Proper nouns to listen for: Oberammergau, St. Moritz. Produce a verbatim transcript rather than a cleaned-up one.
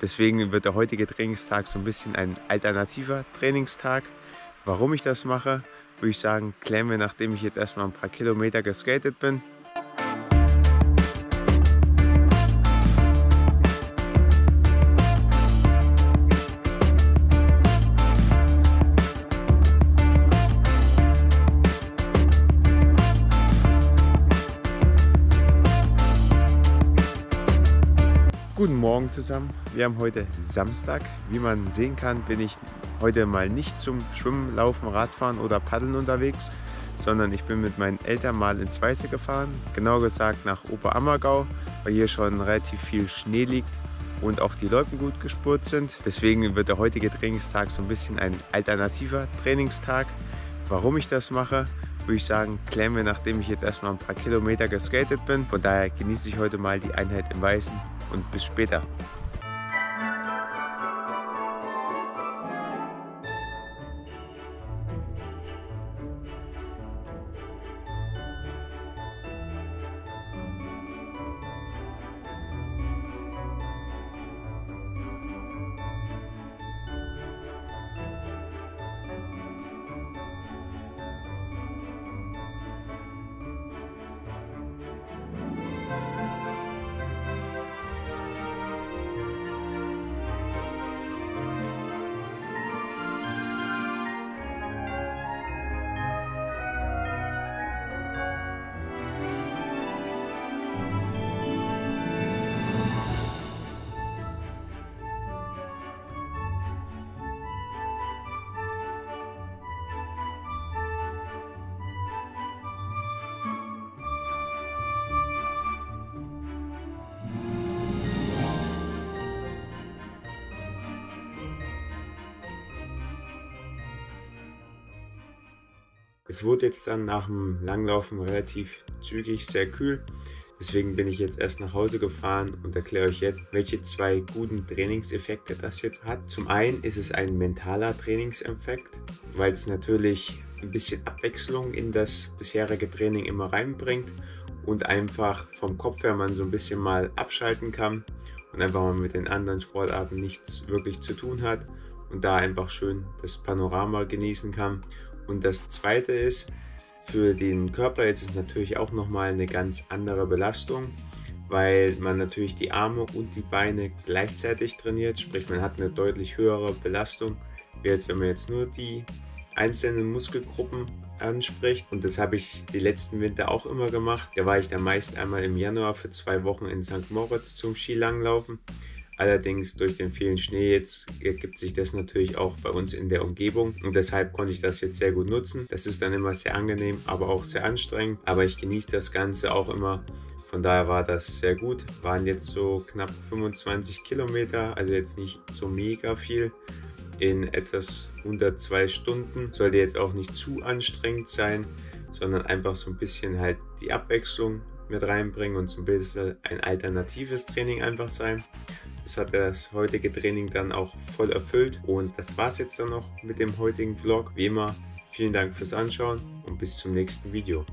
Deswegen wird der heutige Trainingstag so ein bisschen ein alternativer Trainingstag. Warum ich das mache, würde ich sagen, klären wir, nachdem ich jetzt erstmal ein paar Kilometer geskatet bin. Guten Morgen zusammen, wir haben heute Samstag. Wie man sehen kann, bin ich heute mal nicht zum Schwimmen, Laufen, Radfahren oder Paddeln unterwegs, sondern ich bin mit meinen Eltern mal ins Weiße gefahren, genau gesagt nach Oberammergau, weil hier schon relativ viel Schnee liegt und auch die Loipen gut gespurt sind. Deswegen wird der heutige Trainingstag so ein bisschen ein alternativer Trainingstag. Warum ich das mache, würde ich sagen, klären wir, nachdem ich jetzt erstmal ein paar Kilometer geskatet bin. Von daher genieße ich heute mal die Einheit im Weißen und bis später. Es wurde jetzt dann nach dem Langlaufen relativ zügig sehr kühl, deswegen bin ich jetzt erst nach Hause gefahren und erkläre euch jetzt, welche zwei guten Trainingseffekte das jetzt hat. Zum einen ist es ein mentaler Trainingseffekt, weil es natürlich ein bisschen Abwechslung in das bisherige Training immer reinbringt und einfach vom Kopf her man so ein bisschen mal abschalten kann und einfach mal mit den anderen Sportarten nichts wirklich zu tun hat und da einfach schön das Panorama genießen kann. Und das zweite ist, für den Körper ist es natürlich auch nochmal eine ganz andere Belastung, weil man natürlich die Arme und die Beine gleichzeitig trainiert, sprich man hat eine deutlich höhere Belastung, als wenn man jetzt nur die einzelnen Muskelgruppen anspricht. Und das habe ich die letzten Winter auch immer gemacht. Da war ich dann meist einmal im Januar für zwei Wochen in Sankt Moritz zum Skilanglaufen. Allerdings durch den vielen Schnee jetzt ergibt sich das natürlich auch bei uns in der Umgebung und deshalb konnte ich das jetzt sehr gut nutzen. Das ist dann immer sehr angenehm, aber auch sehr anstrengend, aber ich genieße das Ganze auch immer. Von daher war das sehr gut. Waren jetzt so knapp fünfundzwanzig Kilometer, also jetzt nicht so mega viel, in etwas unter zwei Stunden. Sollte jetzt auch nicht zu anstrengend sein, sondern einfach so ein bisschen halt die Abwechslung mit reinbringen und so ein bisschen ein alternatives Training einfach sein. Das hat das heutige Training dann auch voll erfüllt und das war es jetzt dann noch mit dem heutigen Vlog. Wie immer, vielen Dank fürs Anschauen und bis zum nächsten Video.